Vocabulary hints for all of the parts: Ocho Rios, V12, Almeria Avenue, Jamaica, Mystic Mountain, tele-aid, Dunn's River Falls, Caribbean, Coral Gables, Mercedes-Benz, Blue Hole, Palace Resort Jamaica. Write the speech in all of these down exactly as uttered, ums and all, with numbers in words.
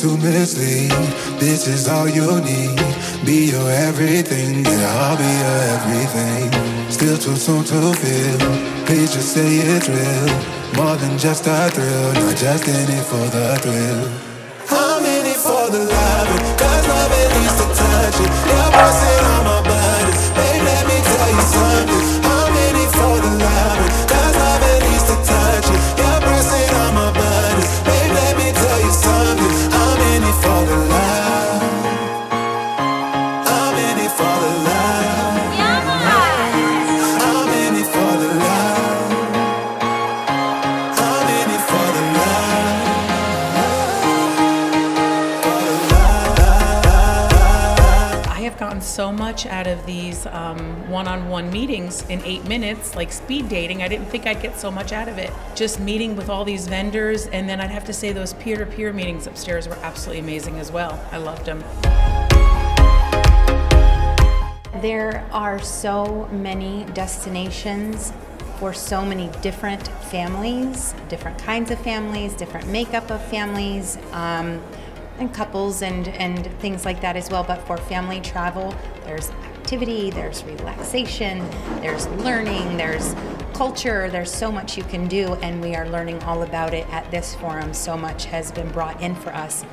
to mislead. This is all you need. Be your everything, yeah, I'll be your everything. Still too soon to feel. Please just say it's real. More than just a thrill, not just in it for the thrill. I'm in it for the loving, cause love at least to touch it. You're busting on my body, babe, let me tell you something. I'm in it for the loving, cause love at least to touch it. You're busting on my body, babe, let me tell you something. I'm in it for the love. I'm in it for the love. I'm in it for the love. I'm in it for the love. Gotten so much out of these um, one-on-one meetings in eight minutes, like speed dating. I didn't think I'd get so much out of it. Just meeting with all these vendors, and then I'd have to say those peer-to-peer meetings upstairs were absolutely amazing as well. I loved them. There are so many destinations for so many different families, different kinds of families, different makeup of families. Um, and couples and, and things like that as well, but for family travel, there's activity, there's relaxation, there's learning, there's culture, there's so much you can do, and we are learning all about it at this forum. So much has been brought in for us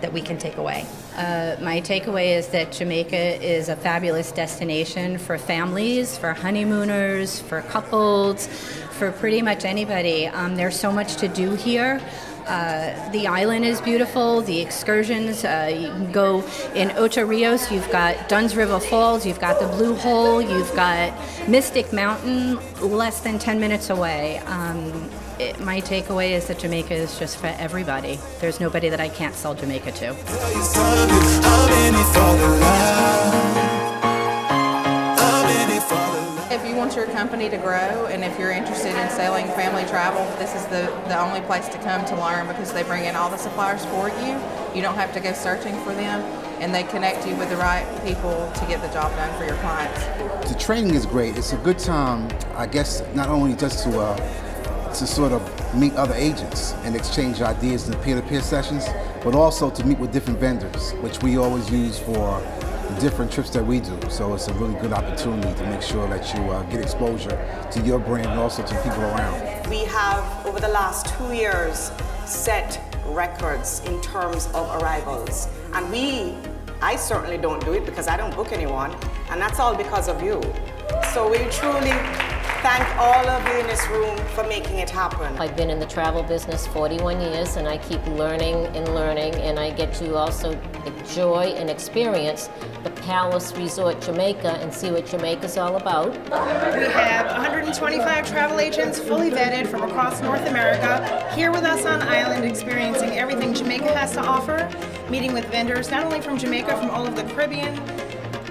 that we can take away. Uh, my takeaway is that Jamaica is a fabulous destination for families, for honeymooners, for couples, for pretty much anybody. Um, there's so much to do here. Uh, the island is beautiful, the excursions, uh, you can go in Ocho Rios, you've got Dunn's River Falls, you've got the Blue Hole, you've got Mystic Mountain, less than ten minutes away. Um, it, my takeaway is that Jamaica is just for everybody. There's nobody that I can't sell Jamaica to. If you want your company to grow and if you're interested in selling family travel, this is the, the only place to come to learn, because they bring in all the suppliers for you. You don't have to go searching for them, and they connect you with the right people to get the job done for your clients. The training is great. It's a good time, I guess, not only just to, uh, to sort of meet other agents and exchange ideas in the peer-to-peer sessions, but also to meet with different vendors, which we always use for different trips that we do. So it's a really good opportunity to make sure that you uh, get exposure to your brand and also to people around. We have, over the last two years, set records in terms of arrivals. And we, I certainly don't do it because I don't book anyone, and that's all because of you. So we truly thank all of you in this room for making it happen. I've been in the travel business forty-one years, and I keep learning and learning, and I get to also enjoy and experience the Palace Resort Jamaica and see what Jamaica's all about. We have one hundred twenty-five travel agents fully vetted from across North America here with us on island, experiencing everything Jamaica has to offer, meeting with vendors not only from Jamaica, from all of the Caribbean,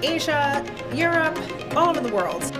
Asia, Europe, all over the world.